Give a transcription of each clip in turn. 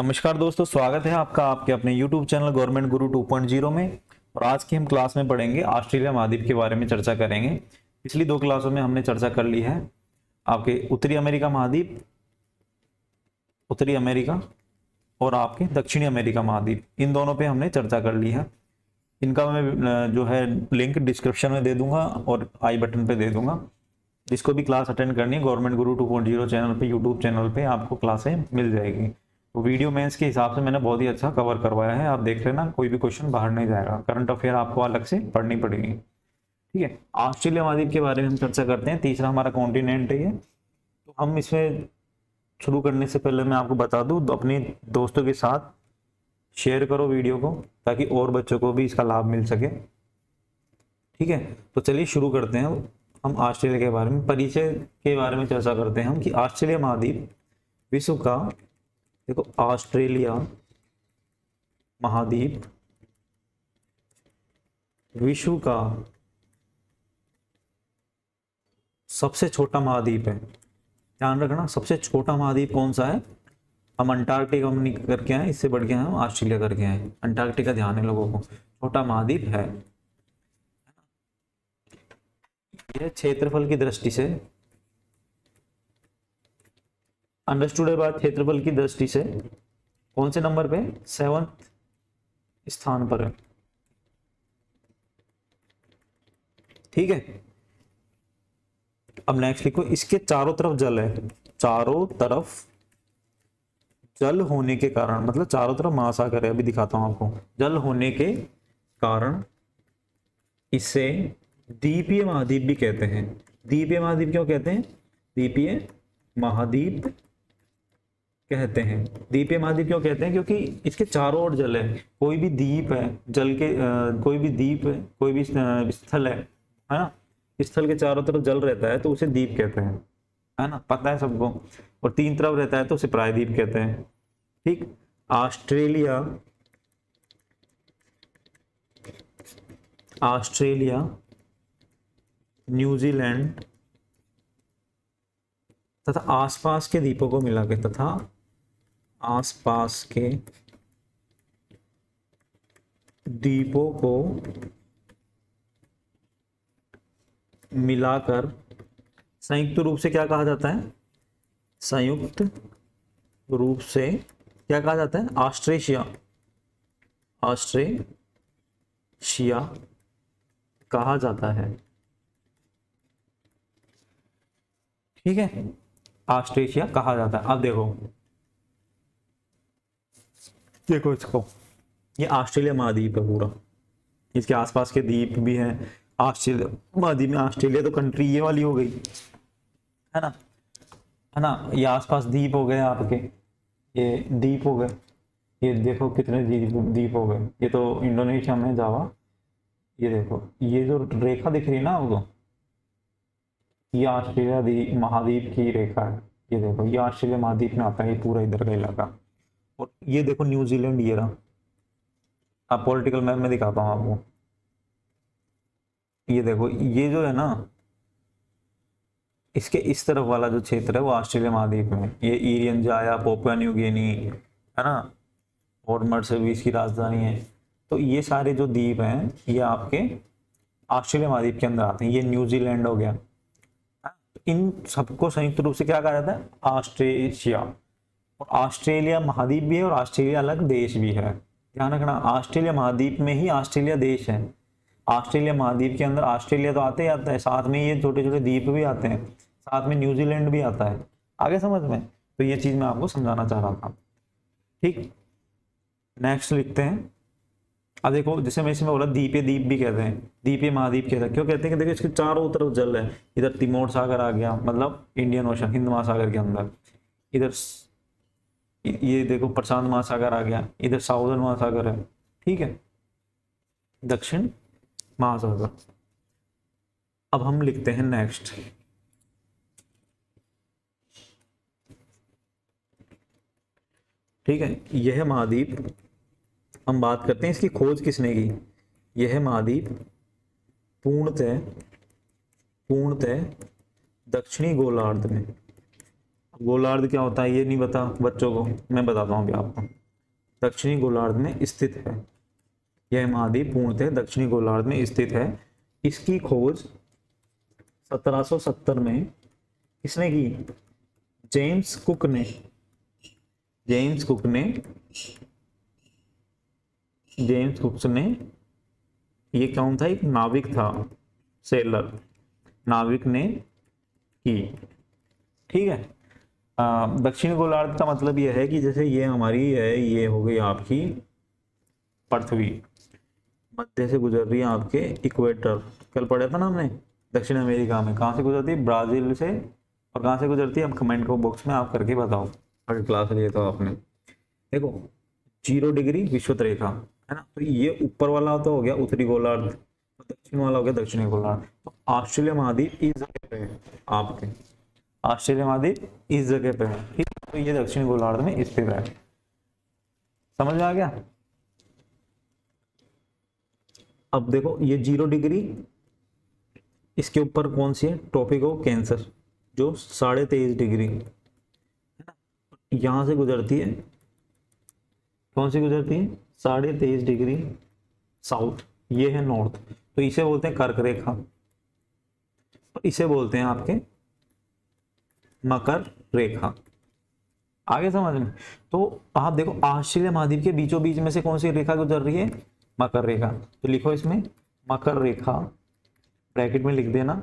नमस्कार दोस्तों, स्वागत है आपका आपके अपने YouTube चैनल गवर्नमेंट गुरु 2.0 में। और आज की हम क्लास में पढ़ेंगे ऑस्ट्रेलिया महाद्वीप के बारे में चर्चा करेंगे। पिछली दो क्लासों में हमने चर्चा कर ली है आपके उत्तरी अमेरिका और आपके दक्षिणी अमेरिका महाद्वीप, इन दोनों पे हमने चर्चा कर ली है। इनका मैं जो है लिंक डिस्क्रिप्शन में दे दूंगा और आई बटन पे दे दूंगा। जिसको भी क्लास अटेंड करनी है गवर्नमेंट गुरु 2.0 चैनल पे, यूट्यूब चैनल पे आपको क्लासें मिल जाएगी। वीडियो मेंस के हिसाब से मैंने बहुत ही अच्छा कवर करवाया है, आप देख रहे हैं ना, कोई भी क्वेश्चन बाहर नहीं जाएगा। करंट अफेयर आपको अलग से पढ़नी पड़ेगी, ठीक है। ऑस्ट्रेलिया महाद्वीप के बारे में हम चर्चा करते हैं। तीसरा हमारा कॉन्टिनेंट है ये। तो हम इसमें शुरू करने से पहले मैं आपको बता दूं, अपने दोस्तों के साथ शेयर करो वीडियो को, ताकि और बच्चों को भी इसका लाभ मिल सके, ठीक है। तो चलिए शुरू करते हैं। हम ऑस्ट्रेलिया के बारे में परिचय के बारे में चर्चा करते हैं हम कि ऑस्ट्रेलिया महाद्वीप विश्व का, देखो ऑस्ट्रेलिया महाद्वीप विश्व का सबसे छोटा महाद्वीप है। ध्यान रखना, सबसे छोटा महाद्वीप कौन सा है। हम अंटार्कटिका हम करके आए, इससे बढ़ के हम ऑस्ट्रेलिया करके आए। अंटार्कटिका ध्यान है लोगों को, छोटा महाद्वीप है। यह क्षेत्रफल की दृष्टि से, अंडरस्टूड है बात, क्षेत्रफल की दृष्टि से कौन से नंबर पे, 7वें स्थान पर है, ठीक है। अब नेक्स्ट लिखो, इसके चारों तरफ जल है। चारों तरफ जल होने के कारण, मतलब चारों तरफ महासागर है, अभी दिखाता हूं आपको। जल होने के कारण इसे द्वीपीय महाद्वीप भी कहते हैं। द्वीपीय महाद्वीप क्यों कहते हैं, द्वीपीय महाद्वीप कहते हैं। द्वीपीय महाद्वीप क्यों कहते हैं, क्योंकि इसके चारों ओर जल है। कोई भी द्वीप है, जल के कोई भी द्वीप है, कोई भी स्थल है ना, स्थल के चारों तरफ जल रहता है तो उसे द्वीप कहते हैं, है ना, पता है सबको। और तीन तरफ रहता है तो उसे प्रायद्वीप कहते हैं, ठीक। ऑस्ट्रेलिया, न्यूजीलैंड तथा आसपास के द्वीपों को मिला के, तथा आसपास के द्वीपों को मिलाकर संयुक्त रूप से क्या कहा जाता है, संयुक्त रूप से क्या कहा जाता है, ऑस्ट्रेशिया, ऑस्ट्रेशिया कहा जाता है, ठीक है, ऑस्ट्रेलिया कहा जाता है। अब देखो इसको, ये ऑस्ट्रेलिया महाद्वीप है पूरा, इसके आसपास के द्वीप भी हैं। ऑस्ट्रेलिया महाद्वीप में ऑस्ट्रेलिया तो कंट्री ये वाली हो गई, है ना, है ना। ये आसपास द्वीप हो गए आपके, ये द्वीप हो गए, ये देखो कितने द्वीप हो गए। ये तो इंडोनेशिया में जावा, ये देखो ये जो रेखा दिख रही है ना आपको, ये ऑस्ट्रेलिया महाद्वीप की रेखा है। ये देखो ये ऑस्ट्रेलिया महाद्वीप में आता है, ये पूरा इधर का इलाका। और ये देखो न्यूजीलैंड, ये रहा, आप पॉलिटिकल मैप में दिखाता हूँ आपको। ये देखो ये जो है ना, इसके इस तरफ वाला जो क्षेत्र है वो ऑस्ट्रेलिया महाद्वीप में, ये ईरियन जाया, पापुआ न्यू गिनी, है ना, और मर्सवी इसकी राजधानी है। तो ये सारे जो द्वीप हैं ये आपके ऑस्ट्रेलिया महाद्वीप के अंदर आते हैं। ये न्यूजीलैंड हो गया, इन सबको संयुक्त रूप से क्या कहा जाता है, ऑस्ट्रेशिया। और ऑस्ट्रेलिया महाद्वीप भी है और ऑस्ट्रेलिया अलग देश भी है, ध्यान रखना। ऑस्ट्रेलिया महाद्वीप में ही ऑस्ट्रेलिया देश है। ऑस्ट्रेलिया महाद्वीप के अंदर ऑस्ट्रेलिया तो आते ही आता है, साथ में ये छोटे छोटे द्वीप भी आते हैं, साथ में न्यूजीलैंड भी आता है। आगे समझ में, तो ये चीज मैं आपको समझाना चाह रहा था, ठीक। नेक्स्ट लिखते हैं। अब देखो, जैसे मैं इसमें बोला द्वीपीय द्वीप भी कहते हैं, द्वीपीय महाद्वीप कहते हैं, क्यों कहते हैं कि देखो इसके चारों तरफ जल है। इधर तिमोर सागर आ गया, मतलब इंडियन ओशन, हिंद महासागर के अंदर। इधर ये देखो प्रशांत महासागर आ गया, इधर साउदर्न महासागर है, ठीक है, दक्षिण महासागर। अब हम लिखते हैं नेक्स्ट, ठीक है। यह महाद्वीप, हम बात करते हैं इसकी खोज किसने की। यह महाद्वीप पूर्णतः दक्षिणी गोलार्ध में, गोलार्ध क्या होता है ये नहीं पता बच्चों को, मैं बताता हूँ अभी आपको। दक्षिणी गोलार्ध में स्थित है, यह महाद्वीप पूर्णतः दक्षिणी गोलार्ध में स्थित है। इसकी खोज 1770 में किसने की? जेम्स कुक ने। जेम्स कुक ने ये कौन था? एक नाविक था, सेलर, नाविक ने की। ठीक है। दक्षिण गोलार्ध का मतलब यह है कि जैसे ये हमारी है, ये हो गई आपकी पृथ्वी, मध्य से गुजर रही है आपके इक्वेटर। कल पढ़ा था ना हमने दक्षिण अमेरिका में, कहाँ से गुजरती है? ब्राज़ील से। और कहाँ से गुजरती है? आप कमेंट को बॉक्स में आप करके बताओ, अगर क्लास लिया तो आपने। देखो 0 डिग्री विषुवत रेखा है ना, तो ये ऊपर वाला तो हो गया उत्तरी गोलार्ध, दक्षिण वाला हो गया दक्षिणी गोलार्ध। तो ऑस्ट्रेलिया महाद्वीप इस जगह पे है आपके, ऑस्ट्रेलिया महाद्वीप इस जगह पे है, ठीक। तो ये दक्षिणी गोलार्ध में स्थित है। समझ में आ गया? अब देखो ये 0 डिग्री, इसके ऊपर कौन सी है? ट्रॉपिक ऑफ कैंसर, जो 23.5 डिग्री है ना, यहाँ से गुजरती है। कौन सी गुजरती है? 23.5 डिग्री साउथ, ये है नॉर्थ। तो इसे बोलते हैं कर्क रेखा, और इसे बोलते हैं आपके मकर रेखा। आगे समझ में? तो आप देखो ऑस्ट्रेलिया महाद्वीप के बीचों बीच में से कौन सी रेखा गुजर रही है? मकर रेखा। तो लिखो इसमें मकर रेखा, ब्रैकेट में लिख देना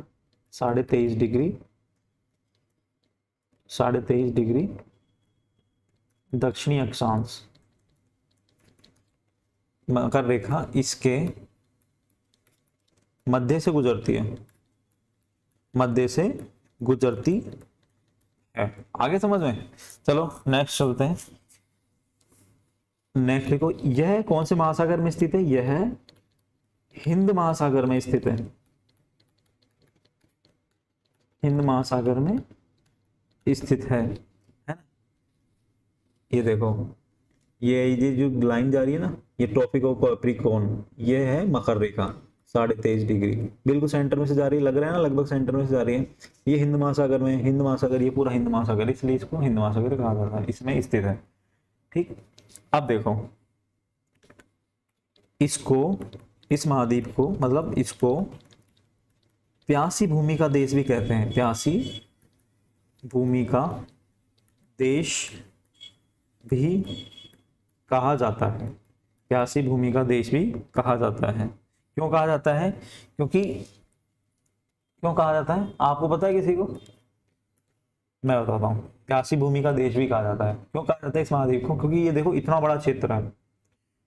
23.5 डिग्री, 23.5 डिग्री दक्षिणी अक्षांश मकर रेखा, इसके मध्य से गुजरती है, मध्य से गुजरती है। आगे समझ में? चलो नेक्स्ट चलते हैं। नेक्स्ट देखो यह कौन से महासागर में स्थित है? यह हिंद महासागर में स्थित है, हिंद महासागर में स्थित है, है ना। ये देखो ये जो लाइन जा रही है ना, ये ट्रॉपिक ऑफ कैप्रिकॉर्न, ये है मकर रेखा 23.5 डिग्री, बिल्कुल सेंटर में से जा रही है, लग रहा है ना, लगभग सेंटर में से जा रही है। ये हिंद महासागर में, हिंद महासागर, ये पूरा हिंद महासागर, इसलिए इसको हिंद महासागर कहा जाता है, इसमें स्थित है। ठीक। अब देखो इसको, इस महाद्वीप को, मतलब इसको प्यासी भूमि का देश भी कहते हैं, प्यासी भूमि का देश भी कहा जाता है, प्यासी भूमि का देश भी कहा जाता है। क्यों कहा जाता है? क्योंकि क्यों कहा जाता है आपको पता है? किसी को? मैं बताता हूँ। प्यासी भूमि का देश भी कहा जाता है, क्यों कहा जाता है इस महाद्वीप को? क्योंकि ये देखो इतना बड़ा क्षेत्र है,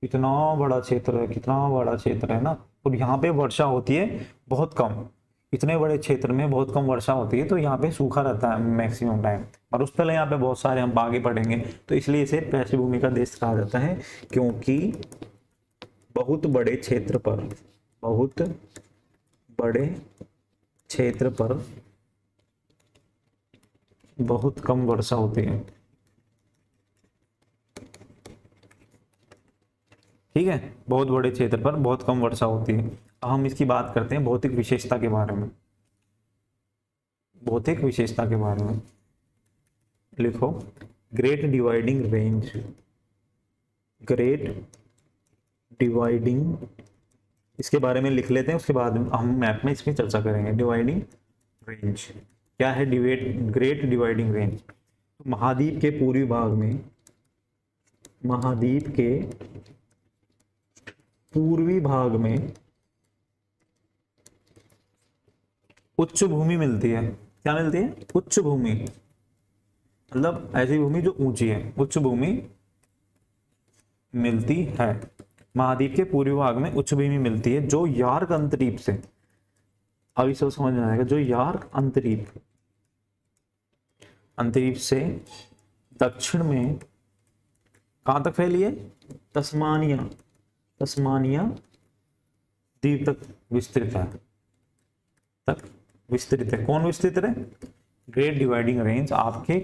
इतना बड़ा क्षेत्र है, कितना बड़ा क्षेत्र है ना, और यहाँ पे वर्षा होती है बहुत कम। इतने बड़े क्षेत्र में बहुत कम वर्षा होती है, तो यहाँ पे सूखा रहता है मैक्सिमम टाइम, और उस पहले यहाँ पे बहुत सारे हम आगे पढ़ेंगे। तो इसलिए इसे प्यासी भूमि का देश कहा जाता है, क्योंकि बहुत बड़े क्षेत्र पर, बहुत बड़े क्षेत्र पर बहुत कम वर्षा होती है। ठीक है, बहुत बड़े क्षेत्र पर बहुत कम वर्षा होती है। अब हम इसकी बात करते हैं भौतिक विशेषता के बारे में, भौतिक विशेषता के बारे में। लिखो great dividing range, great dividing, इसके बारे में लिख लेते हैं, उसके बाद हम मैप में इसकी चर्चा करेंगे। डिवाइडिंग रेंज क्या है? ग्रेट डिवाइडिंग रेंज महाद्वीप के पूर्वी भाग में, महाद्वीप के पूर्वी भाग में उच्च भूमि मिलती है। क्या मिलती है? उच्च भूमि, मतलब ऐसी भूमि जो ऊंची है, उच्च भूमि मिलती है। महाद्वीप के पूर्वी भाग में उच्च भूमि मिलती है, जो यार्क अंतरीप से, अभी सब समझ में आएगा, जो यार्क अंतरीप से दक्षिण में कहां तक फैली है? तस्मानिया, द्वीप तक विस्तृत है, कौन विस्तृत है? ग्रेट डिवाइडिंग रेंज आपके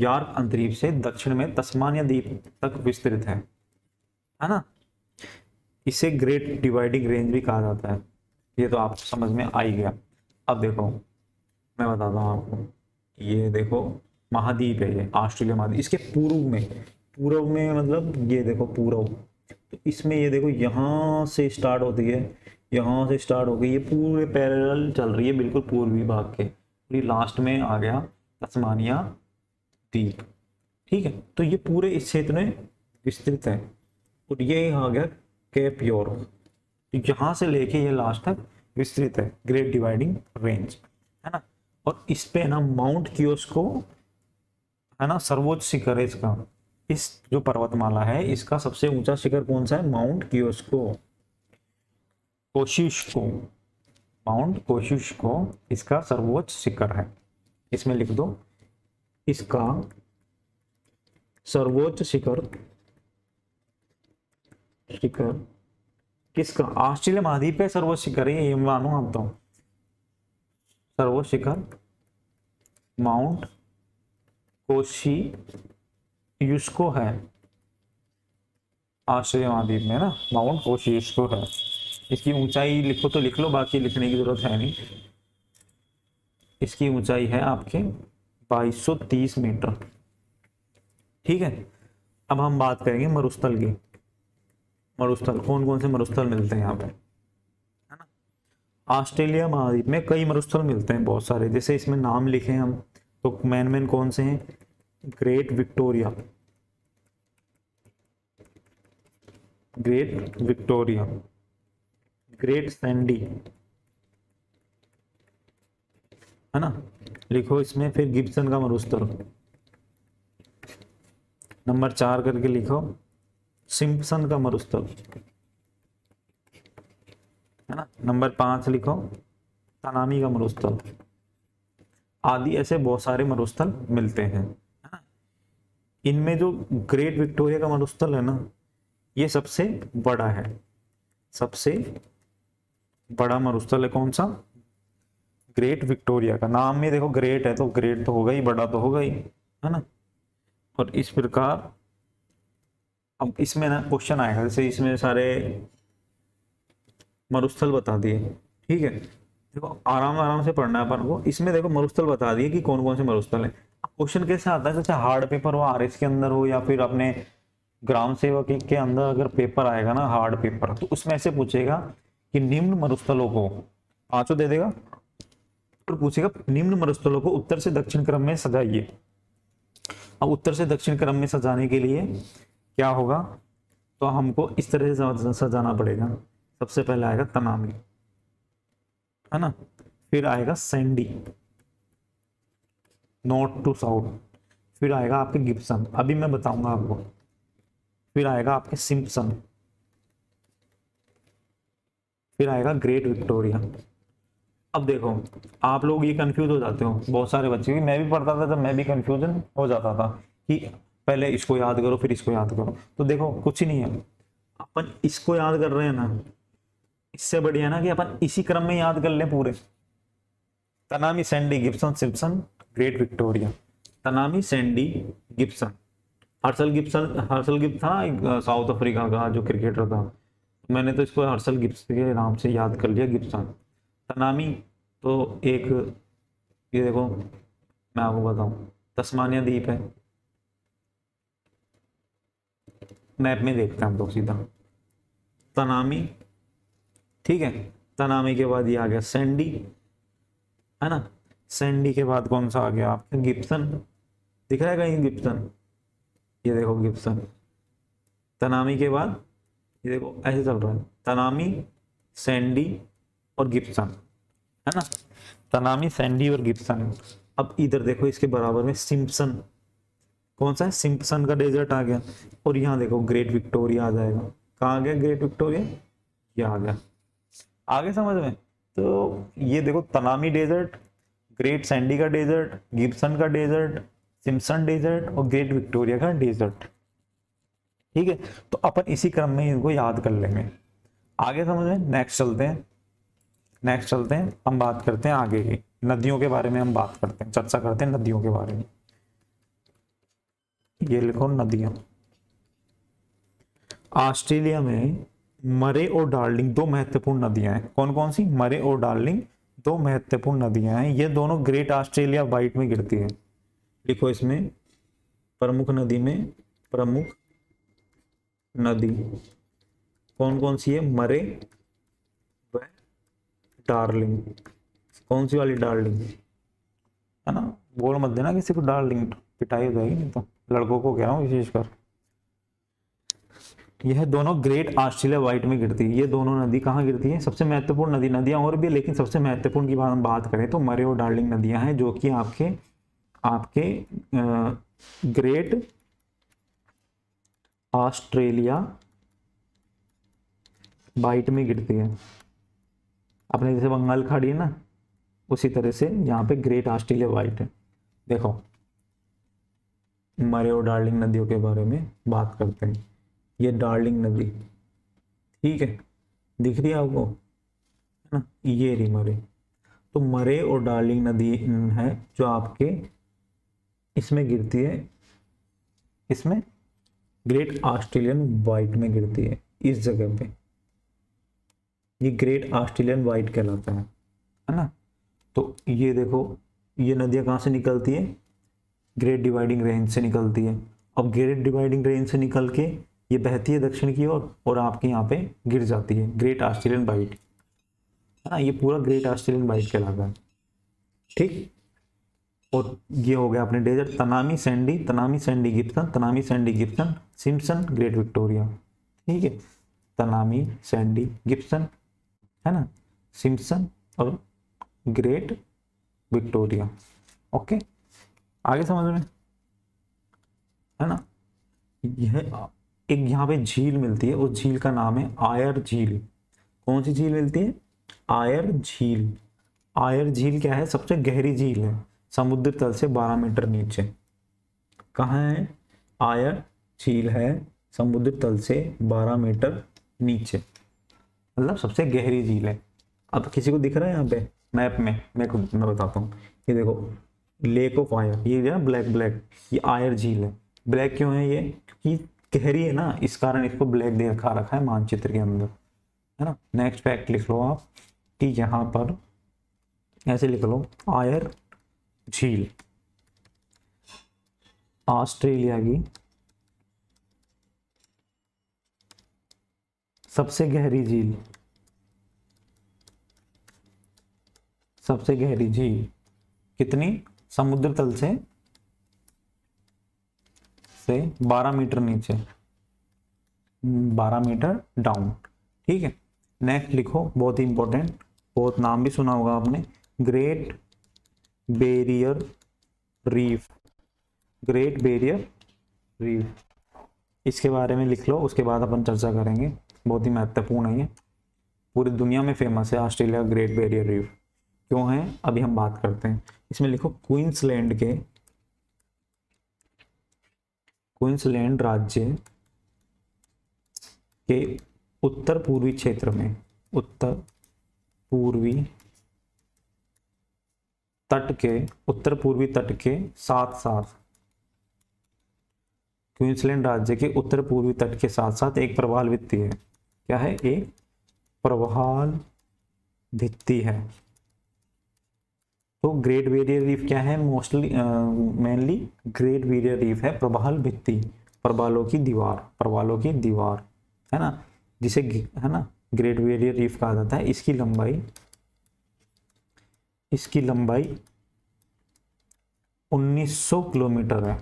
यार्क अंतरीप से दक्षिण में तस्मानिया द्वीप तक विस्तृत है ना। इसे ग्रेट डिवाइडिंग रेंज भी कहा जाता है, ये तो आप समझ में आ ही गया। अब देखो मैं बताता हूँ आपको, ये देखो महाद्वीप है ये, ऑस्ट्रेलिया महाद्वीप। इसके पूर्व में, पूर्व में मतलब ये देखो पूर्व, तो इसमें ये देखो यहाँ से स्टार्ट होती है, यहाँ से स्टार्ट हो गई, ये पूरे पैरेलल चल रही है बिल्कुल पूर्वी भाग के, ये लास्ट में आ गया तस्मानिया द्वीप, ठीक है। तो ये पूरे इस क्षेत्र में विस्तृत है, और ये आ गया कैप यॉर्क, तो यहाँ से लेके ये लास्ट तक विस्तृत है, ग्रेट डिवाइडिंग रेंज, है ना। और इस पे ना माउंट कोस्को है ना, सर्वोच्च शिखर है इसका, इस जो पर्वतमाला है इसका सबसे ऊंचा शिखर कौन सा है? माउंट कोस्को, कोशिशको, माउंट कोशिशको इसका सर्वोच्च शिखर है। इसमें लिख दो इसका सर्वोच्च शिखर, शिखर किसका? ऑस्ट्रेलिया महाद्वीप पे सर्वोच्च शिखर है ये मानो आप, तो सर्वोच्च शिखर माउंट कोशिशको है ऑस्ट्रेलिया महाद्वीप में ना, माउंट कोशिशको है। इसकी ऊंचाई लिखो तो लिख लो, बाकी लिखने की जरूरत है नहीं। इसकी ऊंचाई है आपके 2230 मीटर, ठीक है। अब हम बात करेंगे मरुस्थल की। मरुस्थल कौन कौन से मरुस्थल मिलते हैं यहाँ पे, है ना? ऑस्ट्रेलिया महाद्वीप में कई मरुस्थल मिलते हैं, बहुत सारे, जैसे इसमें नाम लिखे हम तो मेन कौन से हैं? Great Victoria, great Victoria, great Sandy, है ना, लिखो इसमें। फिर गिब्सन का मरुस्थल नंबर 4 करके लिखो, सिम्पसन का मरुस्थल, है ना, नंबर 5 लिखो, तनामी का मरुस्थल आदि। ऐसे बहुत सारे मरुस्थल मिलते हैं, है ना। इनमें जो ग्रेट विक्टोरिया का मरुस्थल है ना, ये सबसे बड़ा है, सबसे बड़ा मरुस्थल है कौन सा? ग्रेट विक्टोरिया का। नाम में देखो ग्रेट है तो ग्रेट तो होगा ही, बड़ा तो होगा ही, है ना। और इस प्रकार अब इसमें ना क्वेश्चन आएगा, जैसे इसमें सारे मरुस्थल बता दिए, ठीक है, देखो आराम आराम से पढ़ना है अपन को। इसमें देखो मरुस्थल बता दिए कि कौन कौन से मरुस्थल है। क्वेश्चन कैसे आता है, जैसे हार्ड पेपर हो, आर एस के अंदर हो, या फिर अपने ग्राम सेवक के अंदर अगर पेपर आएगा ना हार्ड पेपर, तो उसमें ऐसे पूछेगा कि निम्न मरुस्थलों को, पांचों दे देगा और पूछेगा निम्न मरुस्थलों को उत्तर से दक्षिण क्रम में सजाइए। अब उत्तर से दक्षिण क्रम में सजाने के लिए क्या होगा, तो हमको इस तरह से सजाना पड़ेगा। सबसे पहले आएगा तनामी, है ना, फिर आएगा सैंडी नॉर्थ टू साउथ, फिर आएगा आपके गिब्सन, अभी मैं बताऊंगा आपको, फिर आएगा आपके सिम्पसन, फिर आएगा ग्रेट विक्टोरिया। अब देखो आप लोग ये कंफ्यूज हो जाते हो, बहुत सारे बच्चे भी, मैं भी पढ़ता था जब, मैं भी कंफ्यूजन हो जाता था कि पहले इसको याद करो फिर इसको याद करो। तो देखो कुछ ही नहीं है, अपन इसको याद कर रहे हैं ना, इससे बढ़िया ना कि अपन इसी क्रम में याद कर लें पूरे। Tanami, Sandy, Gibson, Simpson, great Victoria. Tanami, Sandy, Gibson, Herschelle Gibson, Herschelle Gibson था साउथ अफ्रीका का जो क्रिकेटर था, मैंने तो इसको हर्सल गिब्सन के नाम से याद कर लिया, गिब्सन। तनामी तो एक, ये देखो मैं आपको बताऊं, तस्मानिया द्वीप है, मैप में देखते हैं हम तो सीधा तनामी, ठीक है। तनामी के बाद ये आ गया सैंडी, है ना, सैंडी के बाद कौन सा आ गया आपका? गिब्सन। दिख रहा है कहीं गिब्सन? ये देखो गिब्सन। तनामी के बाद ये देखो ऐसे चल रहा है, तनामी, सैंडी और गिब्सन, है ना, तनामी, सैंडी और गिब्सन। अब इधर देखो इसके बराबर में सिम्पसन, कौन सा है? सिम्पसन का डेजर्ट आ गया। और यहाँ देखो ग्रेट विक्टोरिया आ जाएगा। कहाँ आ गया ग्रेट विक्टोरिया? ये आ गया, आगे समझ में। तो ये देखो तनामी डेजर्ट, ग्रेट सैंडी का डेजर्ट, गिब्सन का डेजर्ट, सिम्पसन डेजर्ट और ग्रेट विक्टोरिया का डेजर्ट, ठीक है। तो अपन इसी क्रम में इनको याद कर लेंगे, आगे समझ में। नेक्स्ट चलते हैं, नेक्स्ट चलते हैं, हम बात करते हैं आगे की नदियों के बारे में, हम बात करते हैं, चर्चा करते हैं नदियों के बारे में। ये लिखो नदियां। ऑस्ट्रेलिया में मरे और डार्लिंग दो महत्वपूर्ण नदियां हैं। कौन कौन सी? मरे और डार्लिंग दो महत्वपूर्ण नदियां हैं। ये दोनों ग्रेट ऑस्ट्रेलिया बाइट में गिरती है। लिखो इसमें प्रमुख नदी में, प्रमुख नदी कौन कौन सी है? मरे व डार्लिंग। कौन सी वाली डार्लिंग है ना, बोल मत देना कि सिर्फ डार्लिंग, पिटाई हो जाएगी नहीं तो, लड़कों को कह रहा हूँ विशेष कर। यह दोनों ग्रेट ऑस्ट्रेलिया वाइट में गिरती है। ये दोनों नदी कहाँ गिरती है? सबसे महत्वपूर्ण नदी, नदियाँ और भी है लेकिन सबसे महत्वपूर्ण की हम बात करें तो मरे और डार्लिंग नदियाँ हैं जो कि आपके ग्रेट ऑस्ट्रेलिया बाइट में गिरती है। अपने जैसे बंगाल खाड़ी है ना, उसी तरह से यहाँ पे ग्रेट ऑस्ट्रेलिया बाइट है। देखो मरे और डार्लिंग नदियों के बारे में बात करते हैं। ये डार्लिंग नदी, ठीक है, दिख रही है आपको है ना, ये रही मरे। तो मरे और डार्लिंग नदी है जो आपके इसमें गिरती है, इसमें ग्रेट ऑस्ट्रेलियन बाइट में गिरती है, इस जगह पे। ये ग्रेट ऑस्ट्रेलियन बाइट कहलाता है ना। तो ये देखो ये नदियाँ कहाँ से निकलती है? ग्रेट डिवाइडिंग रेंज से निकलती है। अब ग्रेट डिवाइडिंग रेंज से निकल के ये बहती है दक्षिण की ओर और आपके यहाँ पे गिर जाती है ग्रेट ऑस्ट्रेलियन बाइट है ना। ये पूरा ग्रेट ऑस्ट्रेलियन बाइट कहलाता है, ठीक। और ये हो गया अपने desert, Tanami Sandy, Tanami Sandy Gibson, Tanami Sandy Gibson Simpson great Victoria, ठीक है। तनामी सैंडी गिब्सन है ना, सिम्पसन और ग्रेट विक्टोरिया, ओके। आगे समझ में है ना, यह एक यहाँ पे झील मिलती है, उस झील का नाम है आयर झील। कौन सी झील मिलती है? आयर झील। आयर झील क्या है? सबसे गहरी झील है, समुद्र तल से 12 मीटर नीचे। कहाँ है? आयर झील है समुद्र तल से 12 मीटर नीचे, मतलब सबसे गहरी झील है। अब किसी को दिख रहा है यहाँ पे मैप में? मैं बताता हूँ, ये देखो लेक ऑफ आयर, ये ना ब्लैक ब्लैक, ये आयर झील है। ब्लैक क्यों है ये? क्योंकि गहरी है ना, इस कारण इसको ब्लैक दे रखा है मानचित्र के अंदर, है ना। नेक्स्ट फैक्ट लिख लो आप कि यहाँ पर ऐसे लिख लो, आयर झील ऑस्ट्रेलिया की सबसे गहरी झील, सबसे गहरी झील कितनी? समुद्र तल से 12 मीटर नीचे, 12 मीटर डाउन, ठीक है। नेक्स्ट लिखो, बहुत ही इंपॉर्टेंट, बहुत नाम भी सुना होगा आपने, great barrier reef, great barrier reef, इसके बारे में लिख लो, उसके बाद अपन चर्चा करेंगे। बहुत ही महत्वपूर्ण है ये, पूरी दुनिया में फेमस है ऑस्ट्रेलिया ग्रेट बैरियर रीफ। क्यों है अभी हम बात करते हैं। इसमें लिखो क्वींसलैंड के, क्वींसलैंड राज्य के उत्तर पूर्वी क्षेत्र में, उत्तर पूर्वी तट के, उत्तर पूर्वी तट के साथ साथ, क्वींसलैंड राज्य के उत्तर पूर्वी तट के साथ साथ एक प्रवाल भित्ति है। क्या है? एक प्रवाल भित्ति है। तो ग्रेट बैरियर रीफ क्या है? Mostly mainly great barrier reef है प्रवाल भित्ति, प्रवालों की दीवार, प्रवालों की दीवार है ना, जिसे है ना ग्रेट बैरियर रीफ कहा जाता है। इसकी लंबाई, इसकी लंबाई 1900 किलोमीटर है।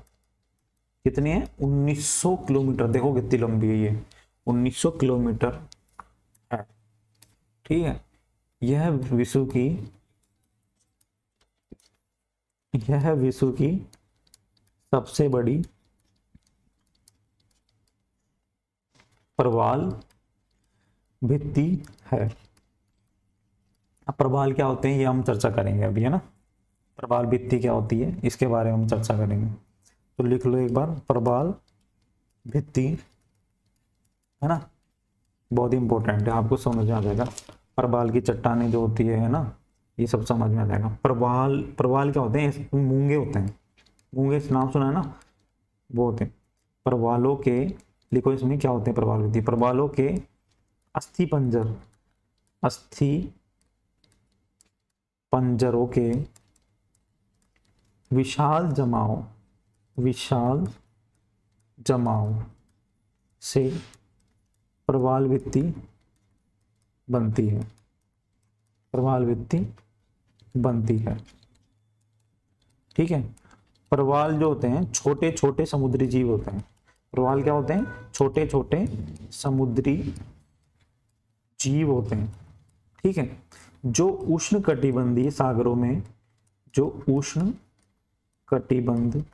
कितनी है? 1900 किलोमीटर। देखो कितनी लंबी है ये, 1900 किलोमीटर है, ठीक है। यह विश्व की, यह विश्व की सबसे बड़ी प्रवाल भित्ति है। अब प्रवाल क्या होते हैं ये हम चर्चा करेंगे अभी, है ना। प्रवाल भित्ति क्या होती है इसके बारे में हम चर्चा करेंगे। तो लिख लो एक बार, प्रवाल भित्ति है ना, बहुत ही इंपॉर्टेंट है, आपको समझ में आ जाएगा। प्रवाल की चट्टानें जो होती है ना, ये सब समझ में आ जाएगा। प्रवाल, प्रवाल क्या होते हैं? मूंगे होते हैं, मूंगे नाम सुना है ना, वो होते हैं प्रवालों के। लिखो इसमें क्या होते हैं प्रवाल होती है, प्रवालों के अस्थि पंजर, अस्थि पंजरों के विशाल जमाव, विशाल जमाव से प्रवालवृत्ति बनती है, प्रवालवृत्ति बनती है। ठीक है, प्रवाल जो होते हैं छोटे छोटे समुद्री जीव होते हैं। प्रवाल क्या होते हैं? छोटे छोटे समुद्री जीव होते हैं। ठीक है, जो उष्ण कटिबंधीय सागरों में, जो उष्ण कटिबंधीय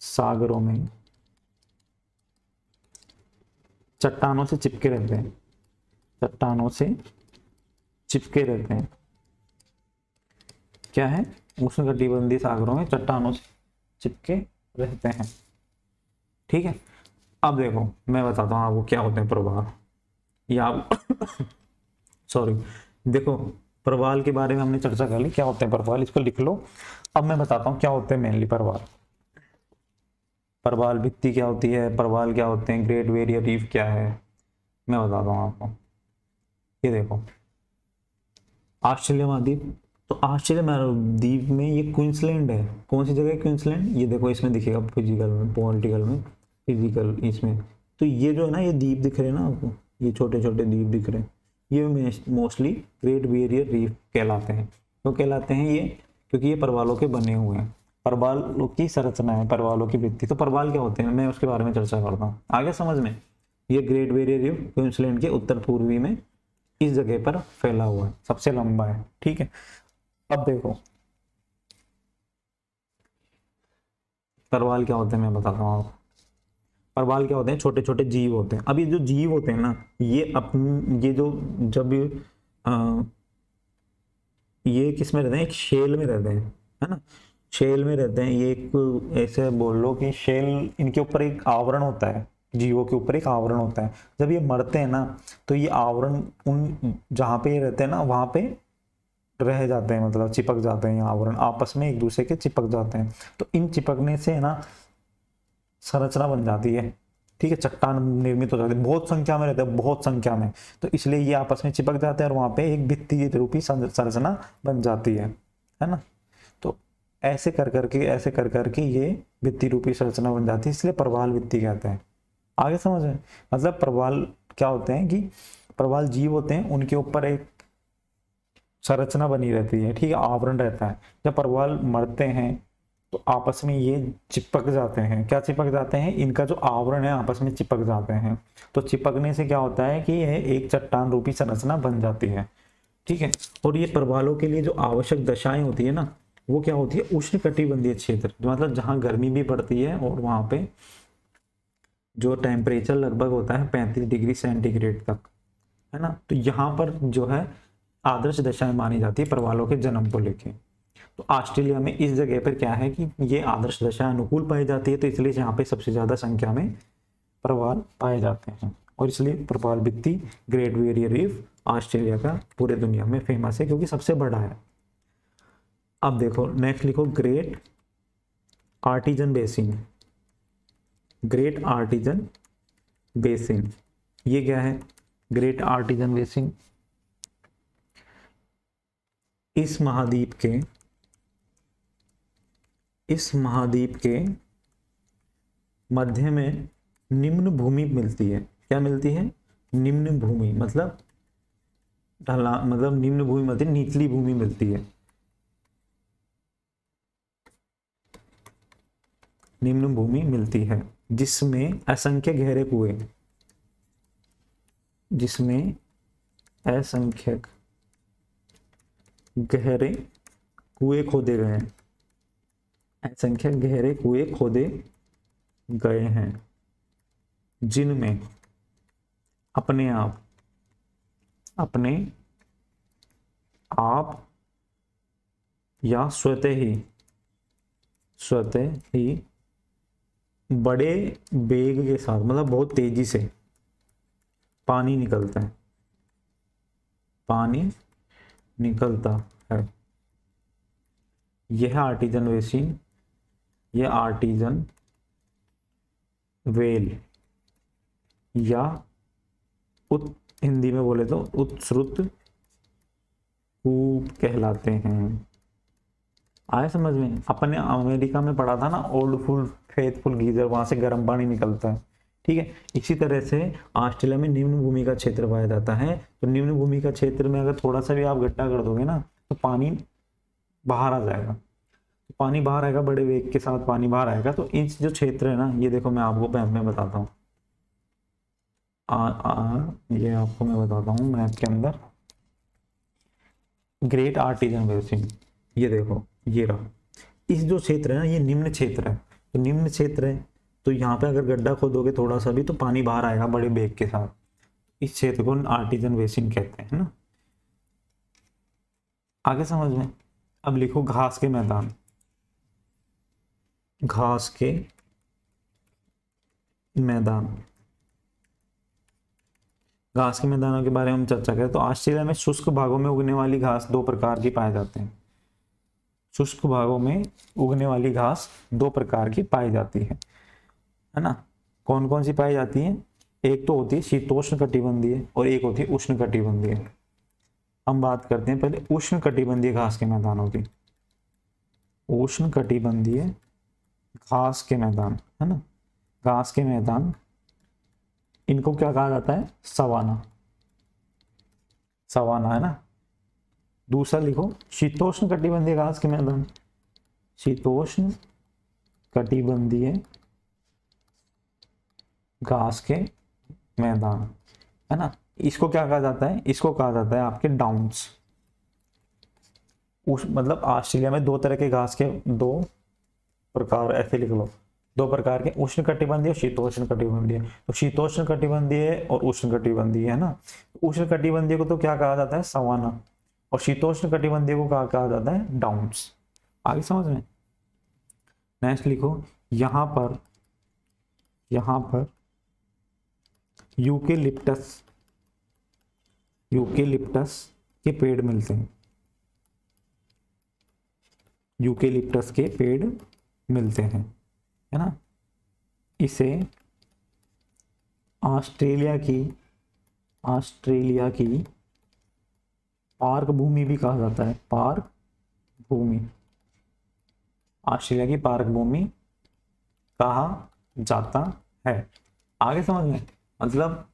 सागरों में चट्टानों से चिपके रहते हैं, चट्टानों से चिपके रहते हैं। क्या है? उष्ण कटिबंधीय सागरों में चट्टानों से चिपके रहते हैं। ठीक है, अब देखो मैं बताता हूँ आपको क्या होते हैं प्रवाल। या सॉरी, देखो प्रवाल के बारे में हमने चर्चा कर ली, क्या होते हैं प्रवाल, इसको लिख लो। अब मैं बताता हूँ क्या होते हैं मेनली प्रवाल। प्रवाल भित्ति क्या होती है, प्रवाल क्या होते हैं, ग्रेट बैरियर रीफ क्या है, मैं बताता हूँ आपको। ये देखो ऑस्ट्रेलिया महाद्वीप, तो ऑस्ट्रेलिया महाद्वीप में ये क्वींसलैंड है। कौन सी जगह है क्वींसलैंड? ये देखो इसमें दिखेगा फिजिकल में, पॉलिटिकल में, फिजिकल इसमें। तो ये जो है ना, ये द्वीप दिख रहे हैं ना आपको, ये छोटे छोटे द्वीप दिख रहे हैं, ये मोस्टली ग्रेट बैरियर रीफ कहलाते हैं। क्यों कहलाते हैं ये? क्योंकि ये परवालों के बने हुए हैं, परवालों की संरचना है, परवालों की वृत्ति। तो परवाल क्या होते हैं मैं उसके बारे में चर्चा करता हूँ आगे समझ में। ये ग्रेट बैरियर रीफ क्वींसलैंड के उत्तर पूर्वी में इस जगह पर फैला हुआ है, सबसे लंबा है। ठीक है, अब देखो परवाल क्या होते हैं मैं बताता हूँ आपको। परवाल क्या होते हैं? छोटे छोटे जीव होते हैं। अब ये जो जीव होते हैं ना, ये अपने ये जो जब ये किस में रहते हैं? एक शेल में रहते हैं, है ना, शेल में रहते हैं। ये एक ऐसे बोल लो कि शेल, इनके ऊपर एक आवरण होता है, जीवों के ऊपर एक आवरण होता है। जब ये मरते हैं ना, तो ये आवरण उन जहाँ पे ये रहते हैं ना, वहाँ पे रह जाते हैं, मतलब चिपक जाते हैं। आवरण आपस में एक दूसरे के चिपक जाते हैं। तो इन चिपकने से है ना संरचना बन जाती है। ठीक है, चट्टान निर्मित हो जाती है, बहुत संख्या में रहते हैं, बहुत संख्या में। तो इसलिए ये आपस में चिपक जाते हैं और वहाँ पे एक भित्ति रूपी संरचना बन जाती है ना। तो ऐसे कर करके ये भित्ति रूपी संरचना बन जाती है, इसलिए प्रवाल भित्ति कहते हैं। आगे समझ में, मतलब प्रवाल क्या होते हैं कि प्रवाल जीव होते हैं, उनके ऊपर एक संरचना बनी रहती है। ठीक है, आवरण रहता है। जब प्रवाल मरते हैं तो आपस में ये चिपक जाते हैं। क्या चिपक जाते हैं? इनका जो आवरण है आपस में चिपक जाते हैं। तो चिपकने से क्या होता है कि यह एक चट्टान रूपी संरचना बन जाती है। ठीक है, और ये प्रवालों के लिए जो आवश्यक दशाएं होती है ना, वो क्या होती है? उष्णकटिबंधीय क्षेत्र, मतलब जहाँ गर्मी भी पड़ती है और वहाँ पे जो टेम्परेचर लगभग होता है 35 डिग्री सेंटीग्रेड तक, है ना। तो यहाँ पर जो है आदर्श दशाएं मानी जाती है प्रवालों के जन्म को लेके। तो ऑस्ट्रेलिया में इस जगह पर क्या है कि ये आदर्श दशा अनुकूल पाई जाती है, तो इसलिए यहाँ पे सबसे ज्यादा संख्या में प्रवाल पाए जाते हैं। और इसलिए प्रवाल भित्ति ग्रेट बैरियर रीफ ऑस्ट्रेलिया का पूरे दुनिया में फेमस है, क्योंकि सबसे बड़ा है। अब देखो नेक्स्ट लिखो great artesian basin. Great artesian basin, ये क्या है? ग्रेट आर्टिजन बेसिन इस महाद्वीप के मध्य में निम्न भूमि मिलती है। क्या मिलती है? निम्न भूमि, मतलब ढला, मतलब निम्न भूमि मिलती है, निचली भूमि मिलती है। निम्न भूमि मिलती है जिसमें असंख्य गहरे कुएं, जिसमें असंख्य गहरे कुएं खोदे गए हैं, असंख्य गहरे कुएं खोदे गए हैं, जिनमें अपने आप या स्वतः ही बड़े वेग के साथ, मतलब बहुत तेजी से पानी निकलता है, यह आर्टिजन बेसिन, यह आर्टिजन वेल या हिंदी में बोले तो उत्स्रुत कूप कहलाते हैं। आए समझ में। अपन ने अमेरिका में पढ़ा था ना, ओल्ड फुल फेथफुल गीजर, वहाँ से गर्म पानी निकलता है, ठीक है। इसी तरह से ऑस्ट्रेलिया में निम्न भूमि का क्षेत्र पाया जाता है। तो निम्न भूमि का क्षेत्र में अगर थोड़ा सा भी आप गड्ढा कर दोगे ना तो पानी बाहर आ जाएगा, पानी बाहर आएगा, बड़े वेग के साथ पानी बाहर आएगा। तो इन जो क्षेत्र है ना, ये देखो मैं आपको मैप में बताता हूँ, ये आपको मैं बताता हूँ मैप के अंदर, ग्रेट आर्टिजन बेसिन, ये देखो ये रहा। इस जो क्षेत्र है ना, ये निम्न क्षेत्र है, तो निम्न क्षेत्र है तो यहाँ पे अगर गड्ढा खोदोगे थोड़ा सा भी तो पानी बाहर आएगा बड़े बेग के साथ। इस क्षेत्र को आर्टिजन बेसिन कहते हैं ना। आगे समझ में। अब लिखो घास के मैदान, घास के मैदान। घास के मैदानों के बारे में हम चर्चा करें तो ऑस्ट्रेलिया में शुष्क भागों में उगने वाली घास दो प्रकार की पाए जाते हैं। शुष्क भागों में उगने वाली घास दो प्रकार की पाई जाती है ना। कौन कौन सी पाई जाती है? एक तो होती है शीतोष्ण कटिबंधीय और एक होती है उष्ण कटिबंधीय। हम बात करते हैं पहले उष्ण कटिबंधीय घास के मैदानों की। उष्ण कटिबंधीय घास के मैदान है ना, घास के मैदान, इनको क्या कहा जाता है? सवाना, सवाना है ना। दूसरा लिखो शीतोष्ण कटिबंधीय घास के मैदान। शीतोष्ण कटिबंधीय घास के मैदान है ना, इसको क्या कहा जाता है? इसको कहा जाता है आपके डाउन्स। उस मतलब ऑस्ट्रेलिया में दो तरह के घास के, दो प्रकार, ऐसे लिख लो, दो प्रकार के, उष्ण कटिबंधीय और शीतोष्ण कटिबंधीय। तो शीतोष्ण कटिबंधीय और उष्ण कटिबंधीय है ना। उष्ण कटिबंधीय को तो क्या कहा जाता है? सवाना। और शीतोष्ण कटिबंधीय को क्या कहा जाता है? डाउन्स। आगे समझ में। नेक्स्ट लिखो, यहाँ पर यूकेलिप्टस के पेड़ मिलते हैं। यूकेलिप्टस के पेड़ मिलते हैं है ना। इसे ऑस्ट्रेलिया की पार्क भूमि भी कहा जाता है। पार्क भूमि, ऑस्ट्रेलिया की पार्क भूमि कहा जाता है। आगे समझ में। मतलब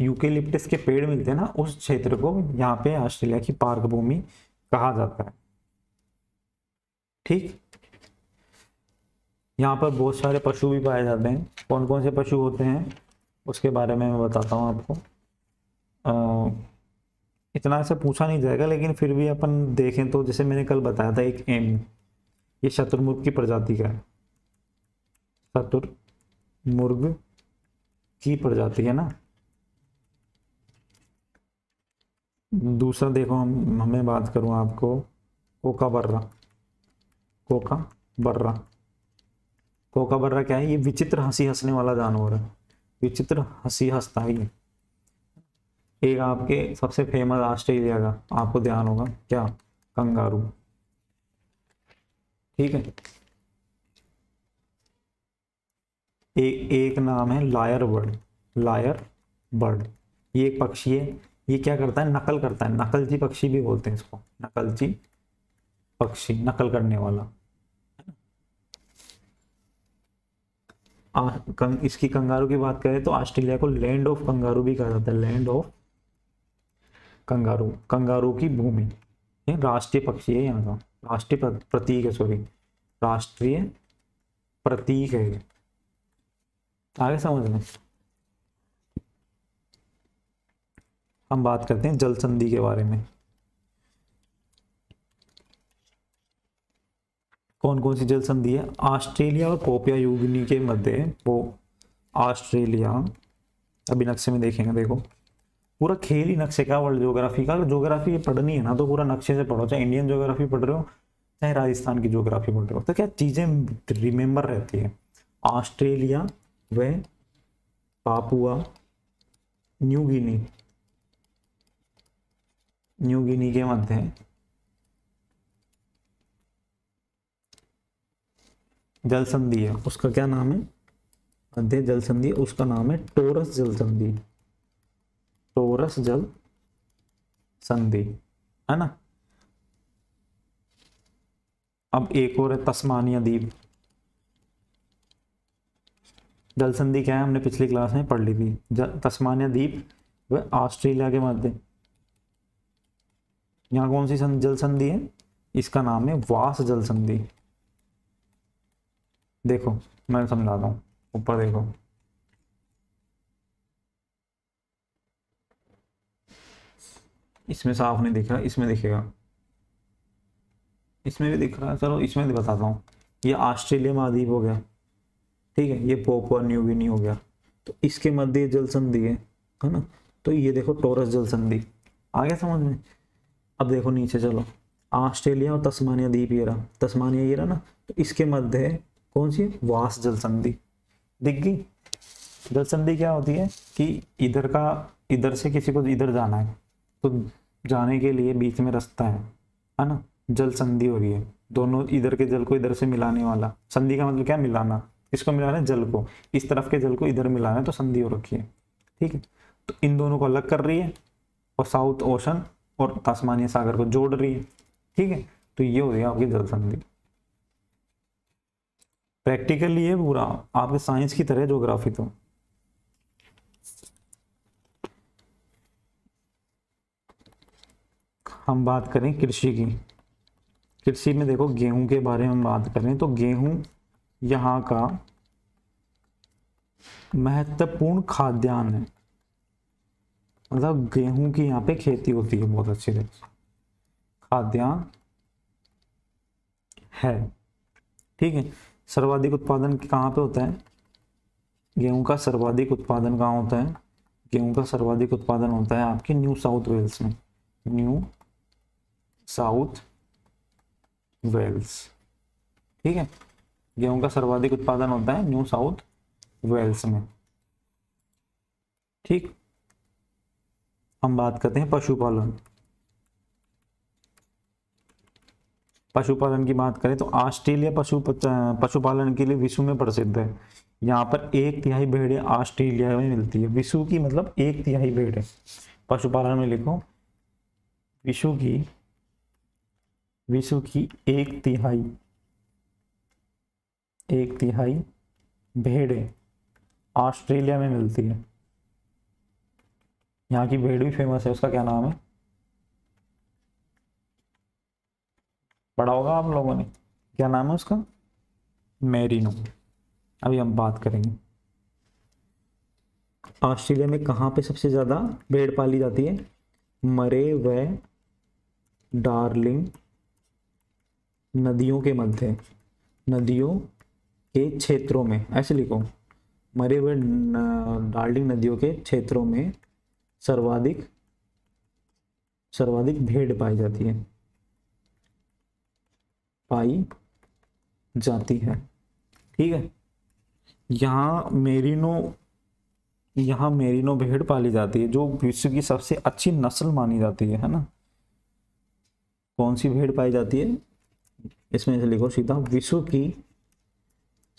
यूकेलिप्टस के पेड़ मिलते हैं ना, उस क्षेत्र को यहाँ पे ऑस्ट्रेलिया की पार्क भूमि कहा जाता है, ठीक। यहाँ पर बहुत सारे पशु भी पाए जाते हैं। कौन कौन से पशु होते हैं उसके बारे में मैं बताता हूँ आपको। इतना से पूछा नहीं जाएगा लेकिन फिर भी अपन देखें तो, जैसे मैंने कल बताया था, एक एम, ये शतुर्मुर्ग की प्रजाति का है। शतुर्मुर्ग की प्रजाति है ना। दूसरा देखो, हमें बात करूँ आपको कोकाबर्रा। कोकाबर्रा क्या है? ये विचित्र हंसी हंसने वाला जानवर है। विचित्र हंसी हंसता है। एक आपके सबसे फेमस ऑस्ट्रेलिया का आपको ध्यान होगा क्या? कंगारू, ठीक है। एक नाम है लायर बर्ड। लायर बर्ड, ये एक पक्षी है। ये क्या करता है? नकल करता है। नकलची पक्षी भी बोलते हैं इसको, नकलची पक्षी, नकल करने वाला। इसकी कंगारू की बात करें तो ऑस्ट्रेलिया को लैंड ऑफ कंगारू भी कहा जाता है। लैंड ऑफ कंगारू, कंगारू की भूमि। राष्ट्रीय पक्षी है यहाँ का, राष्ट्रीय प्रतीक है, सॉरी राष्ट्रीय प्रतीक है। आगे समझ में। हम बात करते हैं जल संधि के बारे में। कौन कौन सी जल संधि है? ऑस्ट्रेलिया और पोपिया यूगनी के मध्य, वो ऑस्ट्रेलिया, अभी नक्शे में देखेंगे, देखो पूरा खेल ही नक्शे का, वर्ल्ड ज्योग्राफी का। ज्योग्राफी पढ़नी है ना तो पूरा नक्शे से पढ़ो, चाहे इंडियन ज्योग्राफी पढ़ रहे हो चाहे राजस्थान की ज्योग्राफी पढ़ रहे हो, तो क्या चीज़ें रिमेम्बर रहती है। ऑस्ट्रेलिया व पापुआ न्यू गिनी के मध्य जल संधि है। उसका क्या नाम है? मध्य जल संधि, उसका नाम है टोरस जल संधि। टोरस जल संधि है ना। अब एक और है तस्मानिया द्वीप। जल संधि क्या है हमने पिछली क्लास में पढ़ ली थी। तस्मानिया द्वीप वह ऑस्ट्रेलिया के मध्य। यहाँ कौन सी जल संधि है, इसका नाम है वास जल संधि। देखो मैं समझाता हूँ, ऊपर देखो इसमें साफ नहीं दिख रहा, इसमें दिखेगा, इसमें भी दिख रहा है, चलो इसमें भी बताता हूँ। ये ऑस्ट्रेलिया महाद्वीप हो गया, ठीक है, ये पापुआ न्यू गिनी हो गया, तो इसके मध्य जल संधि है ना। तो ये देखो टोरस जल संधि आ गया समझ में। अब देखो नीचे चलो, ऑस्ट्रेलिया और तस्मानिया द्वीप ये रहा, तस्मानिया ये रहा ना, तो इसके मध्य कौन सी वास जल संधि दिख गई। जल संधि क्या होती है कि इधर का, इधर से किसी को इधर जाना है तो जाने के लिए बीच में रास्ता है ना, जल संधि हो रही है। दोनों इधर के जल को इधर से मिलाने वाला, संधि का मतलब क्या, मिलाना। इसको मिलाना है जल को, इस तरफ के जल को इधर मिलाना है, तो संधि हो रखी है, ठीक है। तो इन दोनों को अलग कर रही है और साउथ ओशन और तास्मानिया सागर को जोड़ रही है, ठीक है। तो ये हो गया आपकी जल संधि। प्रैक्टिकली ये पूरा आपके साइंस की तरह ज्योग्राफी। तो हम बात करें कृषि की। कृषि में देखो गेहूं के बारे में हम बात करें तो गेहूं यहाँ का महत्वपूर्ण खाद्यान्न है, मतलब गेहूं की यहाँ पे खेती होती है बहुत अच्छी तरह से, खाद्यान्न है, ठीक है। सर्वाधिक उत्पादन कहाँ पे होता है गेहूं का, सर्वाधिक उत्पादन कहाँ होता है, गेहूं का सर्वाधिक उत्पादन होता है आपके न्यू साउथ वेल्स में, न्यू साउथ वेल्स, ठीक है। गेहूं का सर्वाधिक उत्पादन होता है न्यू साउथ वेल्स में, ठीक। हम बात करते हैं पशुपालन। पशुपालन की बात करें तो ऑस्ट्रेलिया पशुपालन के लिए विश्व में प्रसिद्ध है। यहाँ पर 1/3 भेड़ें ऑस्ट्रेलिया में मिलती है। विश्व की मतलब 1/3 भेड़ें, पशुपालन में लिखो विश्व की, विश्व की 1/3, 1/3 भेड़ें ऑस्ट्रेलिया में मिलती है। यहाँ की भेड़ भी फेमस है, उसका क्या नाम है पढ़ा होगा आप लोगों ने, क्या नाम है उसका, मेरिनो। अभी हम बात करेंगे ऑस्ट्रेलिया में कहाँ पे सबसे ज्यादा भेड़ पाली जाती है, मरे व डार्लिंग नदियों के मध्य, नदियों के क्षेत्रों में, ऐसे लिखो, मरे व डार्लिंग नदियों के क्षेत्रों में सर्वाधिक भेड़ पाई जाती है, पाई जाती है, ठीक है। यहाँ मेरिनो भेड़ पाली जाती है जो विश्व की सबसे अच्छी नस्ल मानी जाती है ना। कौन सी भेड़ पाई जाती है, इसमें से लिखो सीधा, विश्व की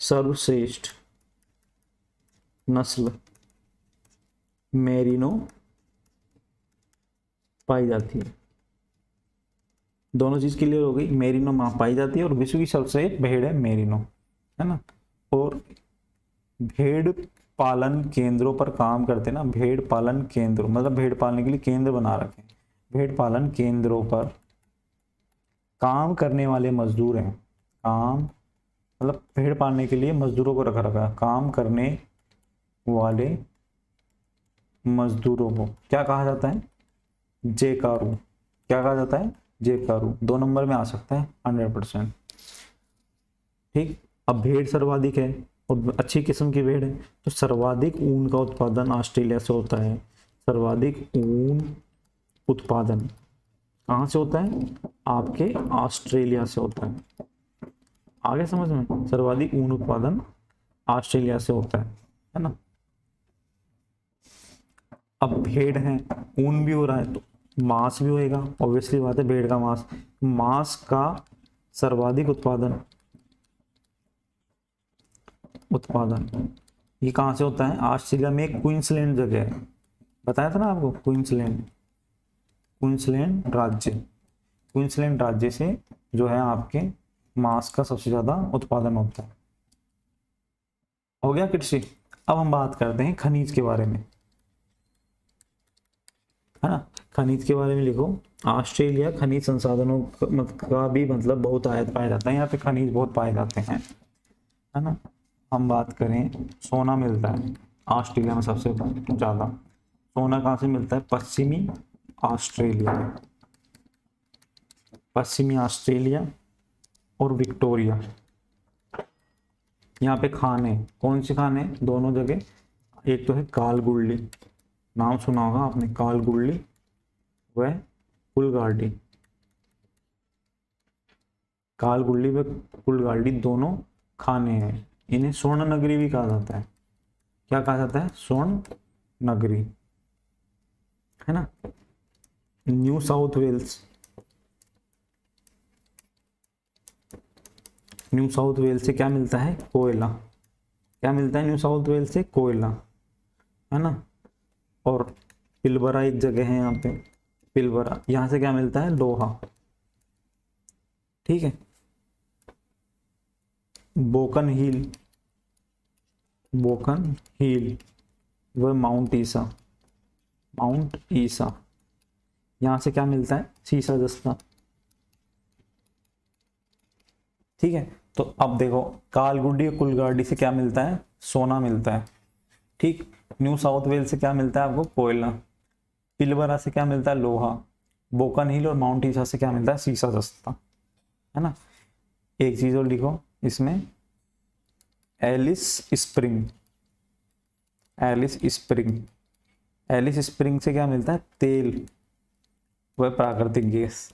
सर्वश्रेष्ठ नस्ल मेरिनो पाई जाती है। दोनों चीज क्लियर हो गई, मेरिनो मां पाई जाती है और विश्व की सबसे भेड़ है मेरिनो, है ना। और भेड़ पालन केंद्रों पर काम करते ना, भेड़ पालन केंद्र मतलब भेड़ पालने के लिए केंद्र बना रखे, भेड़ पालन केंद्रों पर काम करने वाले मजदूर हैं। काम मतलब भेड़ पालने के लिए मजदूरों को रखा है, काम करने वाले मजदूरों को क्या कहा जाता है, जेकारू। क्या कहा जाता है, जेकारू। 2 नंबर में आ सकता है 100%, ठीक। अब भेड़ सर्वाधिक है और अच्छी किस्म की भेड़ है, तो सर्वाधिक ऊन का उत्पादन ऑस्ट्रेलिया से होता है। सर्वाधिक ऊन उत्पादन कहाँ से होता है, आपके ऑस्ट्रेलिया से होता है। आगे समझ में, सर्वाधिक ऊन उत्पादन ऑस्ट्रेलिया से होता है ना। अब भेड़ है, ऊन भी हो रहा है तो मांस भी होएगा, ऑब्वियसली बात है, भेड़ का मांस। मांस का सर्वाधिक उत्पादन ये कहाँ से होता है, ऑस्ट्रेलिया में। एक क्वींसलैंड जगह है, बताया था ना आपको, क्वींसलैंड राज्य से जो है आपके मांस का सबसे ज्यादा उत्पादन होता है। हो गया कृषि। अब हम बात करते हैं खनिज के बारे में, है ना। खनिज के बारे में लिखो, ऑस्ट्रेलिया खनिज संसाधनों का भी मतलब बहुत आयात पाया जाता है, यहाँ पे खनिज बहुत पाए जाते हैं, है ना। हम बात करें, सोना मिलता है ऑस्ट्रेलिया में सबसे ज्यादा। सोना कहाँ से मिलता है? पश्चिमी ऑस्ट्रेलिया, पश्चिमी ऑस्ट्रेलिया और विक्टोरिया। यहाँ पे खाने, कौन से खाने? दोनों जगह, एक तो है कालगुर्ली, नाम सुना होगा आपने, कालगुर्ली व कुलगार्डी। कालगुर्ली व कुलगार्डी दोनों खाने हैं। इन्हें स्वर्ण नगरी भी कहा जाता है। क्या कहा जाता है? स्वर्ण नगरी, है ना। New South Wales, New South Wales से क्या मिलता है? कोयला। क्या मिलता है न्यू साउथ वेल्स से? कोयला, है ना। और पिलबरा एक जगह है यहाँ पे, पिलबरा, यहाँ से क्या मिलता है? लोहा। ठीक है। बोकन हिल, बोकन हिल व माउंट ईसा, माउंट ईसा, यहाँ से क्या मिलता है? सीसा जस्ता। ठीक है। तो अब देखो, कालगुडी और कुलगाड़ी से क्या मिलता है? सोना मिलता है। ठीक। न्यू साउथ वेल्स से क्या मिलता है आपको? कोयला। पिलबरा से क्या मिलता है? लोहा। बोकन हिल और माउंट ईसा से क्या मिलता है? सीसा जस्ता, है ना। एक चीज और लिखो इसमें, Alice Spring, Alice Spring, Alice Spring से क्या मिलता है? तेल वह प्राकृतिक गैस।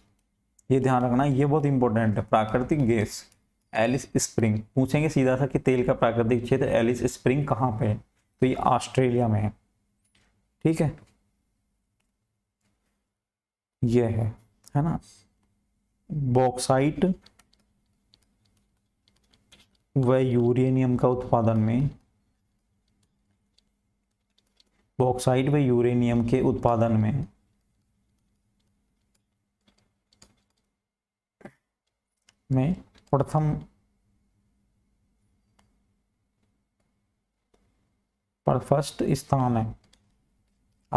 ये ध्यान रखना, ये बहुत इंपॉर्टेंट है, प्राकृतिक गैस, एलिस स्प्रिंग। पूछेंगे सीधा सा कि तेल का प्राकृतिक क्षेत्र एलिस स्प्रिंग कहाँ पे है, तो ये ऑस्ट्रेलिया में है। ठीक है, ये है ना। बॉक्साइट व यूरेनियम का उत्पादन में, बॉक्साइट व यूरेनियम के उत्पादन में फर्स्ट स्थान है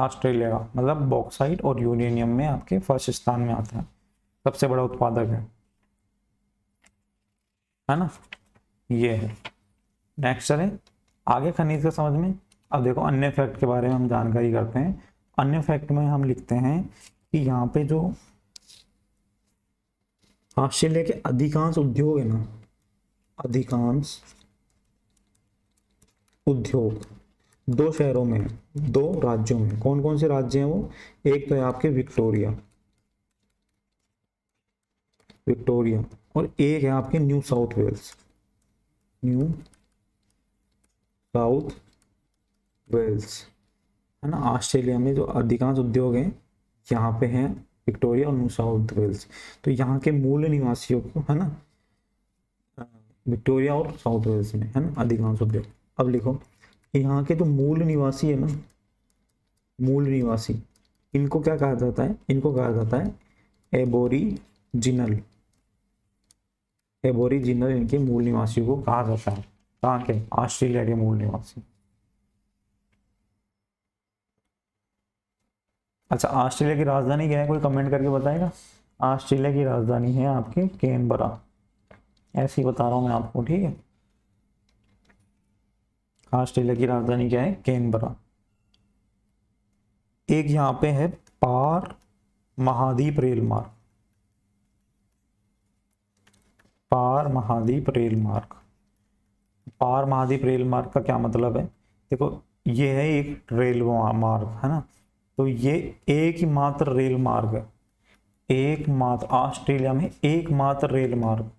ऑस्ट्रेलिया का, मतलब बॉक्साइट और यूरेनियम में आपके फर्स्ट स्थान में आता है, सबसे बड़ा उत्पादक है ना। ये है। नेक्स्ट है आगे खनिज का समझ में। अब देखो अन्य फैक्ट के बारे में हम जानकारी करते हैं। अन्य फैक्ट में हम लिखते हैं कि यहाँ पे जो ऑस्ट्रेलिया के अधिकांश उद्योग है ना, अधिकांश उद्योग दो शहरों में, दो राज्यों में। कौन कौन से राज्य हैं वो? एक तो है आपके विक्टोरिया, विक्टोरिया, और एक है आपके New South Wales, New South Wales, है ना। ऑस्ट्रेलिया में जो अधिकांश उद्योग हैं यहाँ पे हैं, विक्टोरिया और न्यू साउथ वेल्स। तो यहाँ के मूल निवासियों को, है ना, विक्टोरिया और साउथ वेल्स में, है ना, अधिकांश उद्योग। अब लिखो, यहाँ के जो मूल निवासी है ना, मूल निवासी, इनको क्या कहा जाता है? इनको कहा जाता है एबोरिजिनल, एबोरिजिनल इनके मूल निवासियों को कहा जाता है। कहाँ के? ऑस्ट्रेलिया के मूल निवासी। अच्छा, ऑस्ट्रेलिया की राजधानी क्या है? कोई कमेंट करके बताएगा। ऑस्ट्रेलिया की राजधानी है आपकी कैनबरा, ऐसे ही बता रहा हूँ मैं आपको, ठीक है। ऑस्ट्रेलिया की राजधानी क्या है? कैनबरा। एक यहाँ पे है पार महाद्वीप रेल मार्ग, पार महाद्वीप रेल मार्ग। पार महाद्वीप रेल मार्ग का क्या मतलब है? देखो, ये है एक रेल मार्ग, है ना। तो ये एक ही मात्र रेल मार्ग है, एक मात्र, ऑस्ट्रेलिया में एक मात्र रेल मार्ग,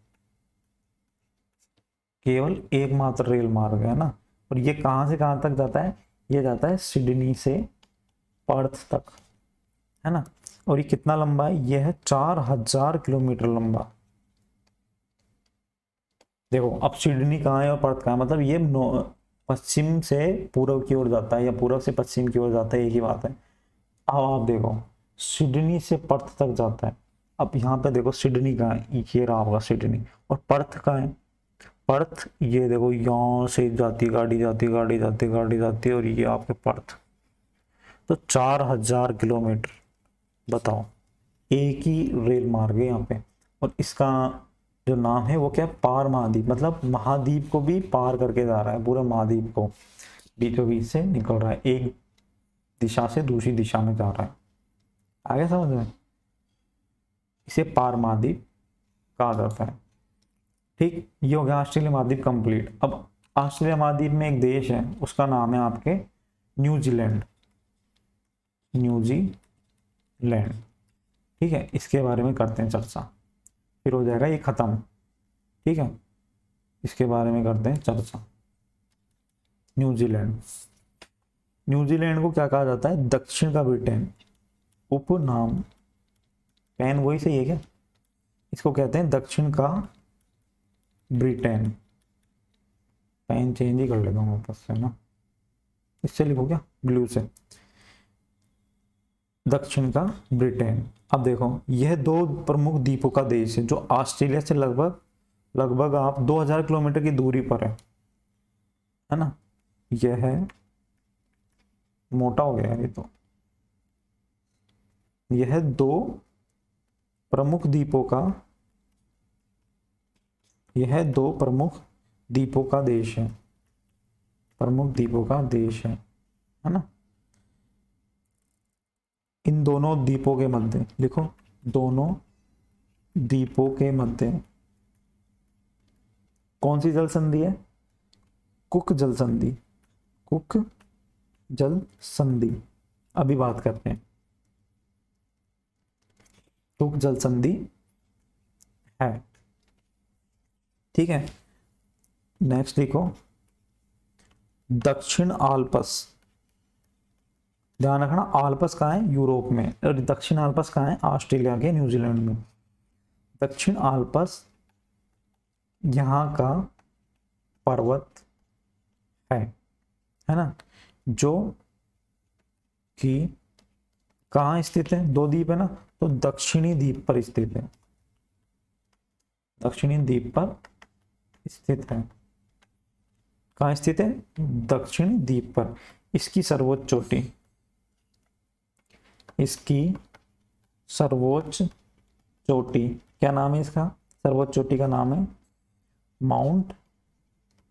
केवल एक मात्र रेल मार्ग है ना। और ये कहाँ से कहाँ तक जाता है? ये जाता है सिडनी से पर्थ तक, है ना। और ये कितना लंबा है? ये है 4000 किलोमीटर लंबा। देखो, अब सिडनी कहाँ है और पर्थ कहाँ है, मतलब ये पश्चिम से पूर्व की ओर जाता है या पूर्व से पश्चिम की ओर जाता है, एक ही बात है। अब आप देखो, सिडनी से पर्थ तक जाता है। अब यहाँ पे देखो सिडनी का है, ये रहा होगा सिडनी, और पर्थ का है पर्थ, ये देखो यहाँ से जाती गाड़ी जाती गाड़ी जाती गाड़ी जाती है और ये आपके पर्थ। तो 4000 किलोमीटर बताओ, एक ही रेल मार्ग है यहाँ पे। और इसका जो नाम है वो क्या है, पार महाद्वीप, मतलब महाद्वीप को भी पार करके जा रहा है, पूरा महाद्वीप को बीचों बीच से निकल रहा है, एक दिशा से दूसरी दिशा में जा रहा है। आगे समझ में, इसे पार महाद्वीप कहा जाता है। ठीक, ये हो गया ऑस्ट्रेलिया महाद्वीप कंप्लीट। अब ऑस्ट्रेलिया महाद्वीप में एक देश है, उसका नाम है आपके न्यूजीलैंड, न्यूजीलैंड। ठीक है, इसके बारे में करते हैं चर्चा, फिर हो जाएगा ये खत्म। ठीक है, इसके बारे में करते हैं चर्चा। न्यूजीलैंड, न्यूजीलैंड को क्या कहा जाता है, दक्षिण का ब्रिटेन। उपनाम पेन वही सही है क्या, इसको कहते हैं दक्षिण का ब्रिटेन। पेन चेंज ही कर लेता हूँ वापस से ना, इससे लिखो क्या ब्लू से, दक्षिण का ब्रिटेन। अब देखो यह दो प्रमुख द्वीपों का देश है जो ऑस्ट्रेलिया से लगभग आप 2000 किलोमीटर की दूरी पर है ना। यह है मोटा हो गया ये तो, यह दो प्रमुख द्वीपों का, यह दो प्रमुख द्वीपों का देश है, प्रमुख द्वीपों का देश है ना। इन दोनों द्वीपों के मध्य लिखो, दोनों द्वीपों के मध्य कौन सी जल संधि है, कुक जल संधि, कुक जल संधि। अभी बात करते हैं, कुक जल संधि है। ठीक है, नेक्स्ट लिखो दक्षिण आल्प्स, ध्यान रखना आल्प्स कहाँ है, यूरोप में, और दक्षिण आल्प्स कहाँ है, ऑस्ट्रेलिया के न्यूजीलैंड में। दक्षिण आल्प्स यहाँ का पर्वत है ना, जो कि कहाँ स्थित है, दो द्वीप है ना, तो दक्षिणी द्वीप पर स्थित है, दक्षिणी द्वीप पर स्थित है। कहाँ स्थित है, दक्षिणी द्वीप पर। इसकी सर्वोच्च चोटी, इसकी सर्वोच्च चोटी, क्या नाम है इसका, सर्वोच्च चोटी का नाम है माउंट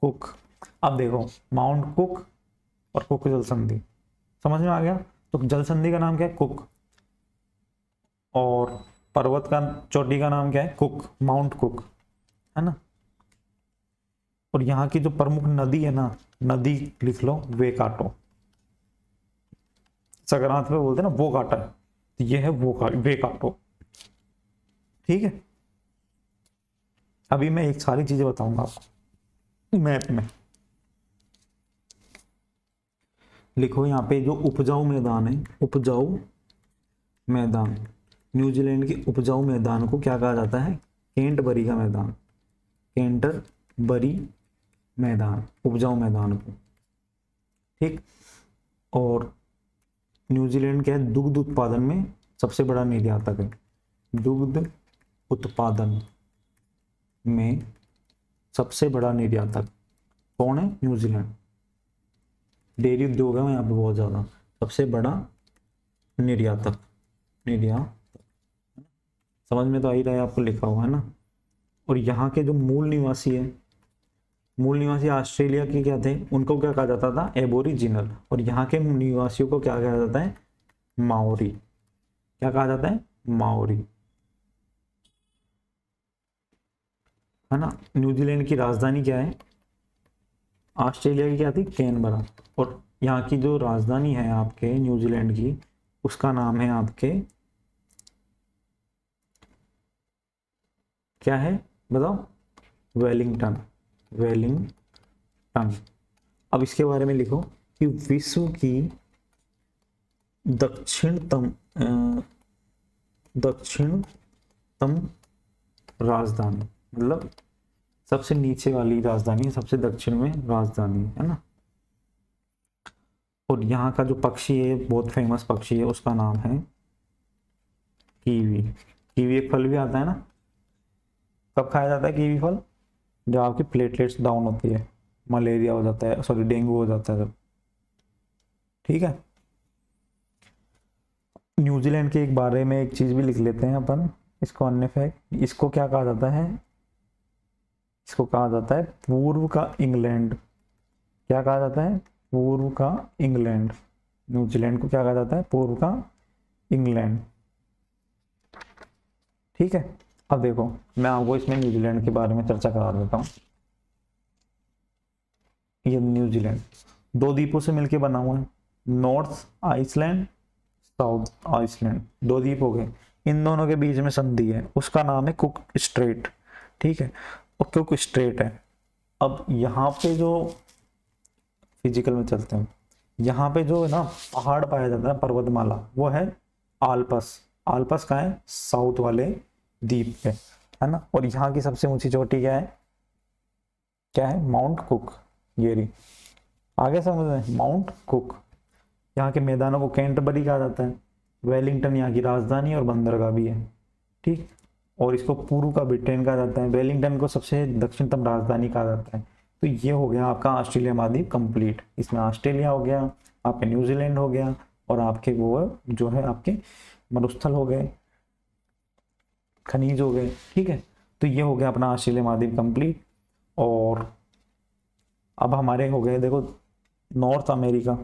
कुक। अब देखो माउंट कुक और कुक जल संधि, समझ में आ गया। तो जल संधि का नाम क्या है, कुक, और पर्वत का चोटी का नाम क्या है, कुक, माउंट कुक है ना। और यहाँ की जो प्रमुख नदी है ना, नदी लिख लो, वे काटो, संक्रांत पे बोलते हैं ना वो काटा है, तो ये है वो वे काटो। ठीक है, अभी मैं एक सारी चीजें बताऊंगा आपको मैप में। लिखो यहाँ पे जो उपजाऊ मैदान है, उपजाऊ मैदान, न्यूजीलैंड के उपजाऊ मैदान को क्या कहा जाता है, कैंटरबरी का मैदान, कैंटरबरी मैदान, उपजाऊ मैदान को। ठीक, और न्यूजीलैंड क्या है, दुग्ध उत्पादन में सबसे बड़ा निर्यातक है, दुग्ध उत्पादन में सबसे बड़ा निर्यातक कौन है, न्यूजीलैंड। डेयरी उद्योग है यहाँ पे बहुत ज़्यादा, सबसे बड़ा निर्यातक, निर्यातक समझ में तो आ ही रहा है आपको, लिखा हुआ है ना। और यहाँ के जो मूल निवासी है, मूल निवासी ऑस्ट्रेलिया के क्या थे, उनको क्या कहा जाता था, एबोरिजिनल, और यहाँ के निवासियों को क्या कहा जाता है, माओरी, क्या कहा जाता है, माओरी है ना। न्यूजीलैंड की राजधानी क्या है, ऑस्ट्रेलिया की क्या थी, कैनबरा, और यहाँ की जो राजधानी है आपके न्यूजीलैंड की, उसका नाम है आपके क्या है बताओ, वेलिंगटन, वेलिंगटन। अब इसके बारे में लिखो कि विश्व की दक्षिणतम राजधानी, मतलब सबसे नीचे वाली राजधानी है, सबसे दक्षिण में राजधानी है ना। और यहाँ का जो पक्षी है, बहुत फेमस पक्षी है, उसका नाम है कीवी, कीवी एक फल भी आता है ना, कब खाया जाता है कीवी फल? जब आपकी प्लेटलेट्स डाउन होती है, मलेरिया हो जाता है, सॉरी डेंगू हो जाता है तब, ठीक है। न्यूजीलैंड के एक बारे में एक चीज़ भी लिख लेते हैं अपन, इसको अन्य फैक्ट, इसको क्या कहा जाता है? इसको कहा जाता है पूर्व का इंग्लैंड। क्या कहा जाता है? पूर्व का इंग्लैंड। न्यूजीलैंड को क्या कहा जाता है? पूर्व का इंग्लैंड, ठीक है। अब देखो मैं आपको इसमें न्यूजीलैंड के बारे में चर्चा करा देता हूँ। ये न्यूजीलैंड दो द्वीपों से मिलकर बना हुआ है, नॉर्थ आइसलैंड, साउथ आइसलैंड, दो द्वीप हो गए। इन दोनों के बीच में संधि है, उसका नाम है कुक स्ट्रेट, ठीक है। और कुक स्ट्रेट है, अब यहाँ पे जो फिजिकल में चलते हैं, यहाँ पे जो है ना पहाड़ पाया जाता है, पर्वतमाला, वो है आल्पस। आल्पस का है साउथ वाले द्वीप पे, है ना। और यहाँ की सबसे ऊंची चोटी क्या है? क्या है? Mount Cook. ये रही, आगे समझ रहे, माउंट कुक। यहाँ के मैदानों को कैंटरबरी कहा जाता है। वेलिंगटन यहाँ की राजधानी और बंदरगाह भी है, ठीक। और इसको पूर्व का ब्रिटेन कहा जाता है। वेलिंगटन को सबसे दक्षिणतम राजधानी कहा जाता है। तो ये हो गया आपका ऑस्ट्रेलिया महाद्वीप कंप्लीट। इसमें ऑस्ट्रेलिया हो गया, आपके न्यूजीलैंड हो गया, और आपके वो जो है आपके मरुस्थल हो गए, खनिज हो गए, ठीक है। तो ये हो गया अपना ऑस्ट्रेलिया महाद्वीप कंप्लीट। और अब हमारे हो गए देखो नॉर्थ अमेरिका,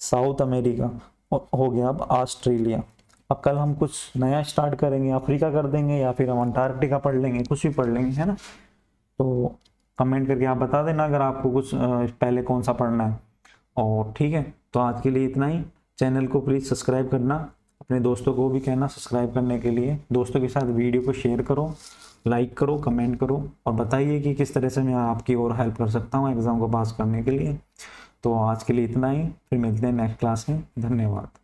साउथ अमेरिका, और हो गया अब ऑस्ट्रेलिया। अब कल हम कुछ नया स्टार्ट करेंगे, अफ्रीका कर देंगे या फिर हम अंटार्कटिका पढ़ लेंगे, कुछ भी पढ़ लेंगे, है ना। तो कमेंट करके आप बता देना अगर आपको कुछ पहले कौन सा पढ़ना है। और ठीक है, तो आज के लिए इतना ही। चैनल को प्लीज़ सब्सक्राइब करना, अपने दोस्तों को भी कहना सब्सक्राइब करने के लिए। दोस्तों के साथ वीडियो को शेयर करो, लाइक करो, कमेंट करो, और बताइए कि किस तरह से मैं आपकी और हेल्प कर सकता हूँ एग्ज़ाम को पास करने के लिए। तो आज के लिए इतना ही, फिर मिलते हैं नेक्स्ट क्लास में। धन्यवाद।